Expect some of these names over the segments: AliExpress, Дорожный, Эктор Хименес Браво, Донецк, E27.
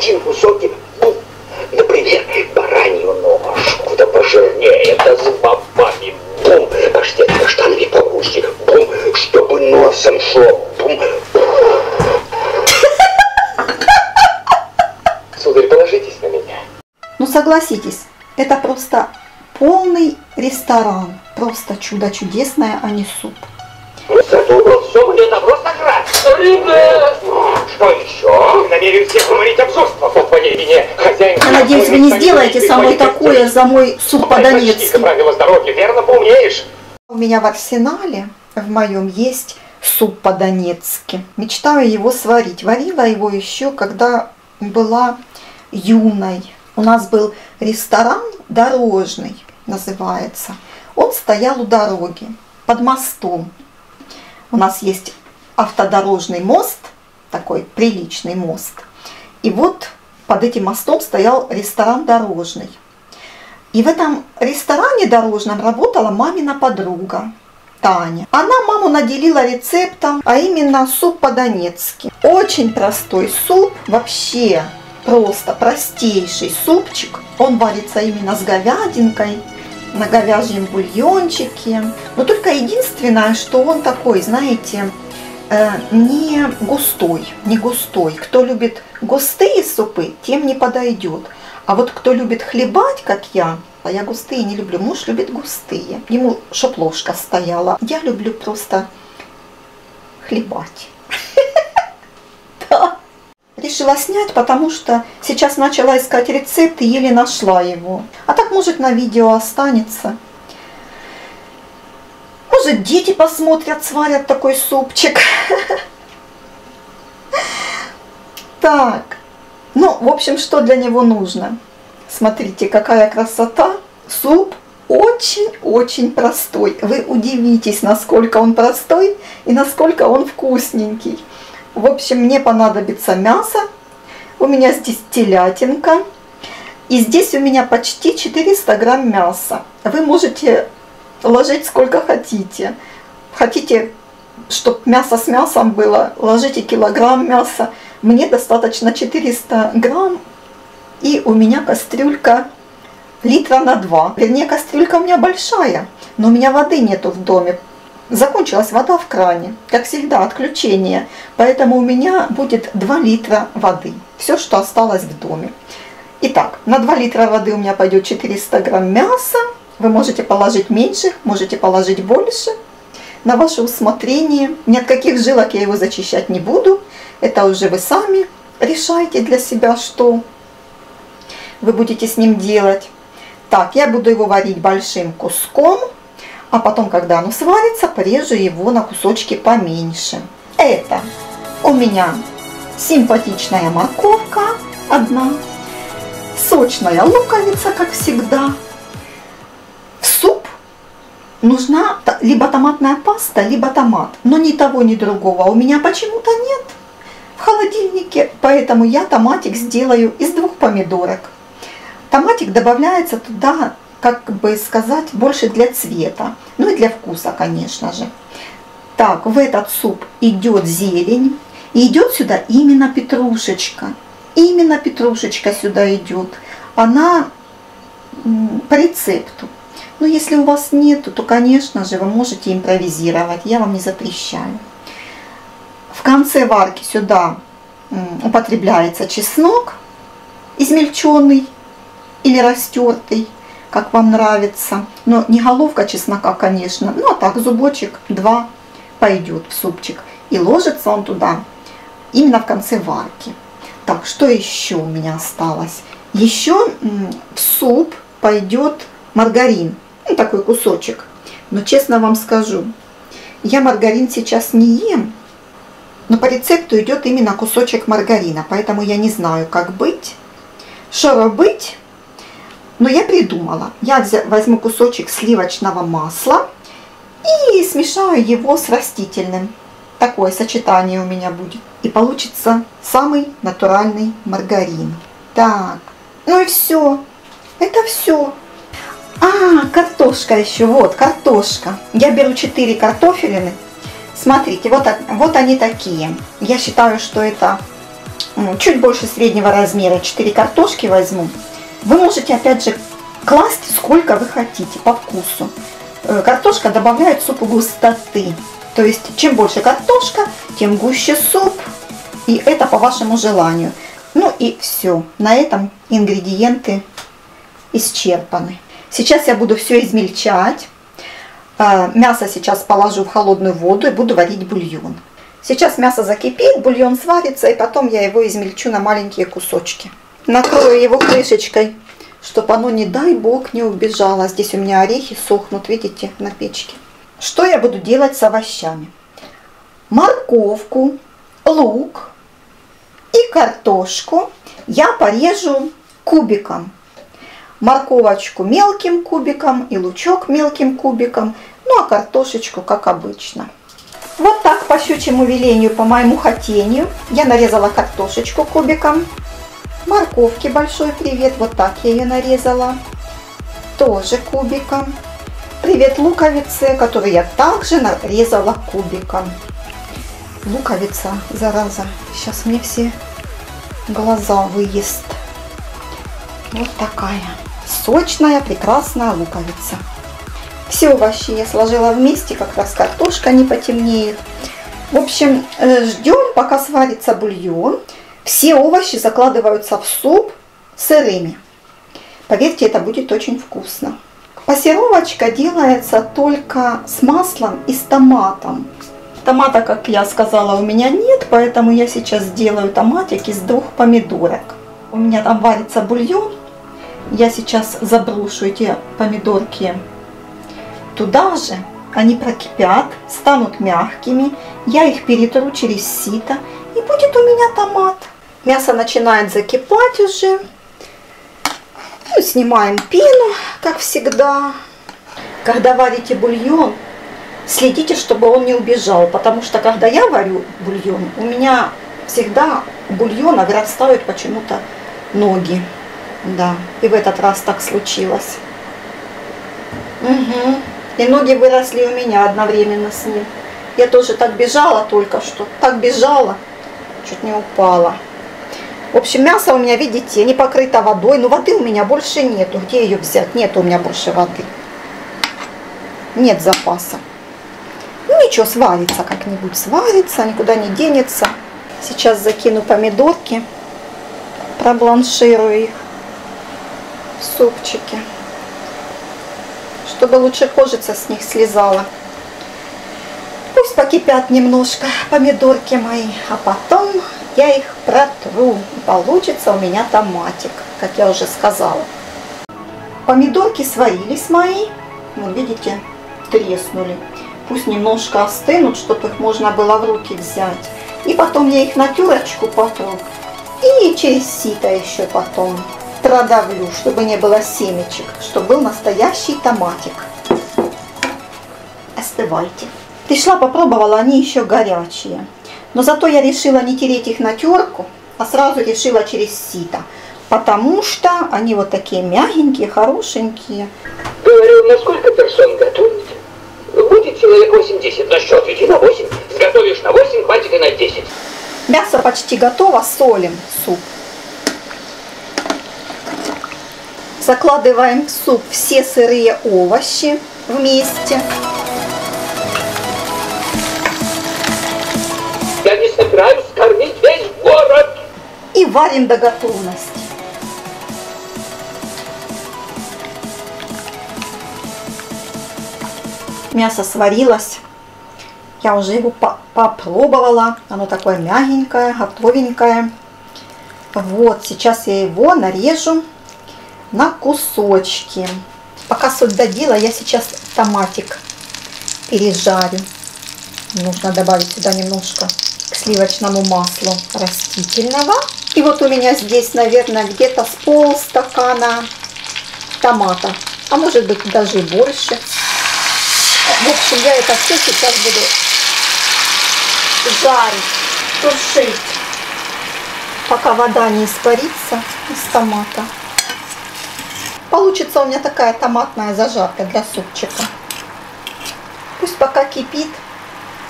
один высокий, ну, например, баранью ножку, да пожирнее, да с бобами, бум, паштет каштановый по-русски, бум, чтобы носом шло, бум. Сударь, положитесь на меня. Ну согласитесь, это просто полный ресторан, просто чудо чудесное, а не суп. Это просто красиво. Ребят! Что еще? Намерен всех уморить обжорством по поведению хозяина. Я надеюсь, вы не сделаете со мной такое за мой суп по-донецки. Правила здоровья, верно поумнеешь? У меня в арсенале, в моем, есть суп по-донецки. Мечтаю его сварить. Варила его еще, когда была юной. У нас был ресторан «Дорожный» называется. Он стоял у дороги, под мостом. У нас есть автодорожный мост, такой приличный мост. И вот под этим мостом стоял ресторан «Дорожный». И в этом ресторане «Дорожном» работала мамина подруга Таня. Она маму наделила рецептом, а именно суп по-донецки. Очень простой суп, вообще просто простейший супчик. Он варится именно с говядинкой, на говяжьем бульончике. Но только единственное, что он такой, знаете, не густой, не густой. Кто любит густые супы, тем не подойдет. А вот кто любит хлебать, как я, а я густые не люблю, муж любит густые. Ему чтоб ложка стояла. Я люблю просто хлебать. Решила снять, потому что сейчас начала искать рецепт и еле нашла его. А так, может, на видео останется. Может, дети посмотрят, сварят такой супчик. Так, ну, в общем, что для него нужно? Смотрите, какая красота. Суп очень-очень простой. Вы удивитесь, насколько он простой и насколько он вкусненький. В общем, мне понадобится мясо, у меня здесь телятинка, и здесь у меня почти 400 грамм мяса. Вы можете ложить сколько хотите. Хотите, чтобы мясо с мясом было, ложите килограмм мяса. Мне достаточно 400 грамм, и у меня кастрюлька литра на 2. Вернее, кастрюлька у меня большая, но у меня воды нету в доме. Закончилась вода в кране, как всегда, отключение, поэтому у меня будет 2 литра воды, все, что осталось в доме. Итак, на 2 литра воды у меня пойдет 400 грамм мяса, вы можете положить меньше, можете положить больше, на ваше усмотрение, ни от каких жилок я его зачищать не буду, это уже вы сами решаете для себя, что вы будете с ним делать. Так, я буду его варить большим куском. А потом, когда оно сварится, порежу его на кусочки поменьше. Это у меня симпатичная морковка одна, сочная луковица, как всегда. В суп нужна либо томатная паста, либо томат. Но ни того, ни другого у меня почему-то нет в холодильнике. Поэтому я томатик сделаю из 2 помидорок. Томатик добавляется туда, как бы сказать, больше для цвета, ну и для вкуса, конечно же. Так, в этот суп идет зелень, и идет сюда именно петрушечка. Именно петрушечка сюда идет. Она по рецепту. Но если у вас нету, то, конечно же, вы можете импровизировать, я вам не запрещаю. В конце варки сюда употребляется чеснок, измельченный или растертый, как вам нравится. Но не головка чеснока, конечно. Ну, а так, зубочек 2 пойдет в супчик. И ложится он туда именно в конце варки. Так, что еще у меня осталось? Еще в суп пойдет маргарин. Ну, такой кусочек. Но честно вам скажу, я маргарин сейчас не ем. Но по рецепту идет именно кусочек маргарина. Поэтому я не знаю, как быть. Что робить? Но я придумала, я возьму кусочек сливочного масла и смешаю его с растительным. Такое сочетание у меня будет. И получится самый натуральный маргарин. Так, ну и все. Это все. А, картошка еще. Вот, картошка. Я беру 4 картофелины. Смотрите, вот они такие. Я считаю, что это чуть больше среднего размера, 4 картошки возьму. Вы можете опять же класть сколько вы хотите по вкусу. Картошка добавляет супу густоты. То есть чем больше картошка, тем гуще суп. И это по вашему желанию. Ну и все. На этом ингредиенты исчерпаны. Сейчас я буду все измельчать. Мясо сейчас положу в холодную воду и буду варить бульон. Сейчас мясо закипит, бульон сварится, и потом я его измельчу на маленькие кусочки. Накрою его крышечкой, чтобы оно, не дай бог, не убежало. Здесь у меня орехи сохнут, видите, на печке. Что я буду делать с овощами? Морковку, лук и картошку я порежу кубиком. Морковочку мелким кубиком и лучок мелким кубиком. Ну а картошечку, как обычно. Вот так, по щучьему велению, по моему хотению, я нарезала картошечку кубиком. Морковки большой привет, вот так я ее нарезала, тоже кубиком. Привет луковице, которую я также нарезала кубиком. Луковица, зараза, сейчас мне все глаза выест. Вот такая сочная, прекрасная луковица. Все овощи я сложила вместе, как раз картошка не потемнеет. В общем, ждем, пока сварится бульон. Все овощи закладываются в суп сырыми. Поверьте, это будет очень вкусно. Пассеровочка делается только с маслом и с томатом. Томата, как я сказала, у меня нет, поэтому я сейчас сделаю томатик из 2 помидорок. У меня там варится бульон. Я сейчас заброшу эти помидорки туда же. Они прокипят, станут мягкими. Я их перетру через сито. И будет у меня томат. Мясо начинает закипать уже. Ну, снимаем пену, как всегда. Когда варите бульон, следите, чтобы он не убежал. Потому что, когда я варю бульон, у меня всегда у бульона вырастают почему-то ноги. Да, и в этот раз так случилось. Угу. И ноги выросли у меня одновременно с ним. Я тоже так бежала только что. Так бежала. Чуть не упала. В общем, мясо у меня, видите, не покрыто водой. Но воды у меня больше нету. Где ее взять? Нет у меня больше воды. Нет запаса. Ну ничего, сварится как-нибудь. Сварится, никуда не денется. Сейчас закину помидорки. Пробланширую их в супчике. Чтобы лучше кожица с них слезала. Пусть покипят немножко помидорки мои, а потом я их протру. Получится у меня томатик, как я уже сказала. Помидорки сварились мои, вот видите, треснули. Пусть немножко остынут, чтобы их можно было в руки взять. И потом я их на терочку потру и через сито еще потом продавлю, чтобы не было семечек, чтобы был настоящий томатик. Остывайте. Пришла, попробовала, они еще горячие. Но зато я решила не тереть их на терку, а сразу решила через сито. Потому что они вот такие мягенькие, хорошенькие. Говорю, на сколько персон готовить? Будет человек 80, на счет иди на 8. Сготовишь на 8, хватит и на 10. Мясо почти готово, солим суп. Закладываем в суп все сырые овощи вместе. Я не собираюсь кормить весь город. И варим до готовности. Мясо сварилось. Я уже его попробовала. Оно такое мягенькое, готовенькое. Вот, сейчас я его нарежу на кусочки. Пока соль додела, я сейчас томатик пережарю. Нужно добавить сюда немножко к сливочному маслу растительного. И вот у меня здесь, наверное, где-то с полстакана томата. А может быть, даже и больше. В общем, я это все сейчас буду жарить, тушить, пока вода не испарится из томата. Получится у меня такая томатная зажарка для супчика. Пусть пока кипит.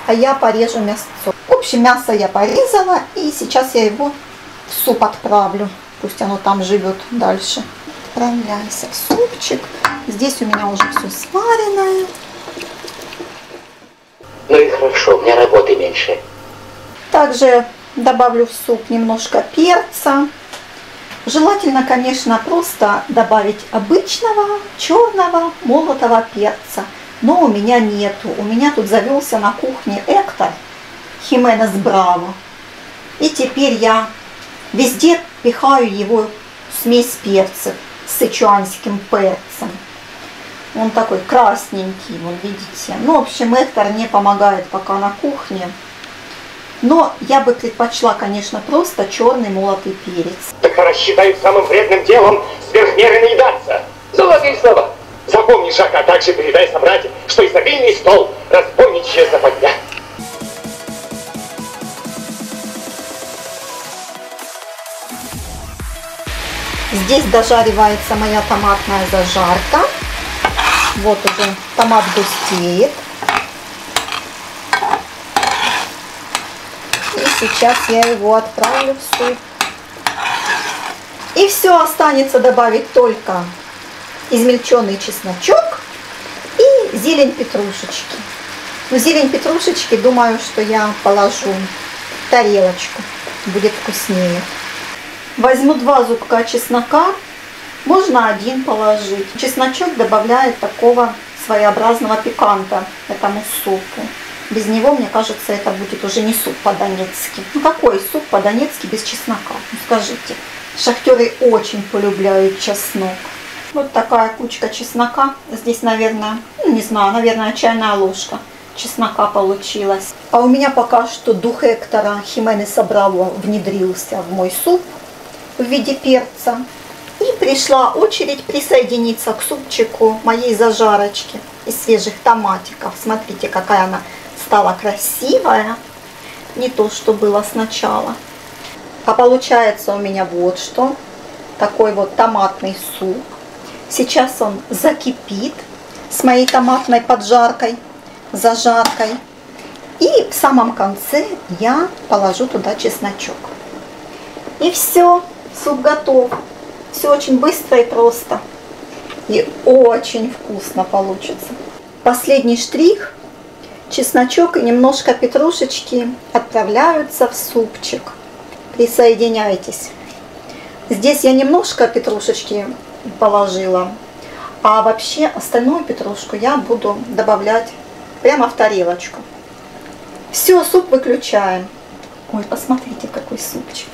А я порежу мясо. В общем, мясо я порезала, и сейчас я его суп отправлю. Пусть оно там живет дальше. Отправляемся в супчик. Здесь у меня уже все сваренное. Ну и хорошо, у меня работы меньше. Также добавлю в суп немножко перца. Желательно, конечно, просто добавить обычного черного молотого перца. Но у меня нету. У меня тут завелся на кухне Эктор Хименес Браво. И теперь я везде пихаю его смесь перцев с сычуанским перцем. Он такой красненький, вот видите. Ну, в общем, Эктор мне помогает пока на кухне. Но я бы предпочла, конечно, просто черный молотый перец. Доктора считают самым вредным делом сверхмеры наедаться. Золотые слова. Запомни, Жак, а также передай собратьям, что изобильный стол разбойничья западня. Здесь дожаривается моя томатная зажарка. Вот уже томат густеет. И сейчас я его отправлю в суп. И все, останется добавить только измельченный чесночок и зелень петрушечки. Но зелень петрушечки, думаю, что я положу в тарелочку. Будет вкуснее. Возьму 2 зубка чеснока. Можно 1 положить. Чесночок добавляет такого своеобразного пиканта этому супу. Без него, мне кажется, это будет уже не суп по-донецки. Ну какой суп по-донецки без чеснока? Ну, скажите. Шахтеры очень полюбляют чеснок. Вот такая кучка чеснока. Здесь, наверное, ну, не знаю, наверное, чайная ложка чеснока получилась. А у меня пока что дух Эктора Хименеса Браво внедрился в мой суп в виде перца. И пришла очередь присоединиться к супчику моей зажарочки из свежих томатиков. Смотрите, какая она стала красивая. Не то, что было сначала. А получается у меня вот что. Такой вот томатный суп. Сейчас он закипит с моей томатной поджаркой, зажаркой. И в самом конце я положу туда чесночок. И все, суп готов. Все очень быстро и просто. И очень вкусно получится. Последний штрих. Чесночок и немножко петрушечки отправляются в супчик. Присоединяйтесь. Здесь я немножко петрушечки положила. А вообще остальную петрушку я буду добавлять прямо в тарелочку. Все, суп выключаем. Ой, посмотрите, какой супчик.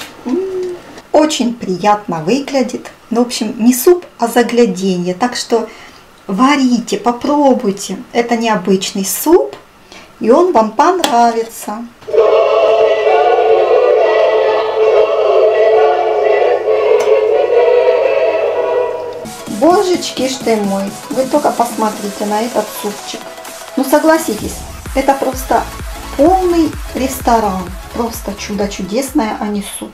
Очень приятно выглядит. Ну, в общем, не суп, а загляденье. Так что варите, попробуйте. Это необычный суп, и он вам понравится. Божечки ж ты мой, вы только посмотрите на этот супчик. Ну, согласитесь, это просто полный ресторан. Просто чудо чудесное, а не суп.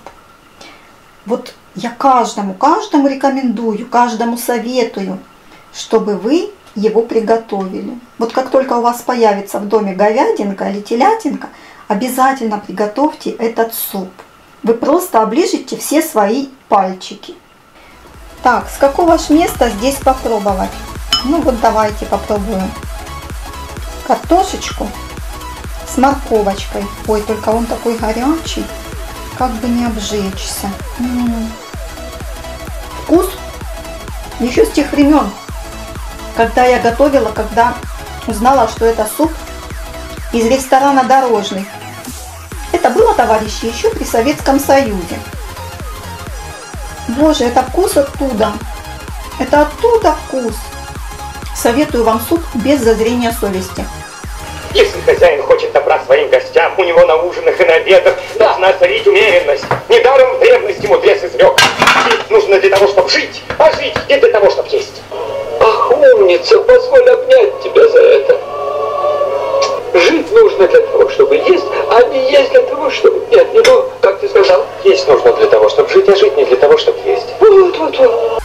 Вот я каждому рекомендую, каждому советую, чтобы вы его приготовили. Вот как только у вас появится в доме говядинка или телятинка, обязательно приготовьте этот суп. Вы просто оближете все свои пальчики. Так, с какого ж места здесь попробовать? Ну вот давайте попробуем картошечку с морковочкой. Ой, только он такой горячий. Как бы не обжечься. Вкус еще с тех времен, когда я готовила, когда узнала, что это суп из ресторана «Дорожный». Это было, товарищи, еще при Советском Союзе. Боже, это вкус оттуда. Это оттуда вкус. Советую вам суп без зазрения совести. Если хозяин хочет добра своим гостям, у него на ужинах и на обедах должна царить умеренность. Недаром в древности мудрец изрек. Есть нужно для того, чтобы жить, а жить не для того, чтобы есть. Ах, умница, позволь обнять тебя за это. Жить нужно для того, чтобы есть, а не есть для того, чтобы... Нет, не то, как ты сказал. Есть нужно для того, чтобы жить, а жить не для того, чтобы есть. Вот, вот, вот.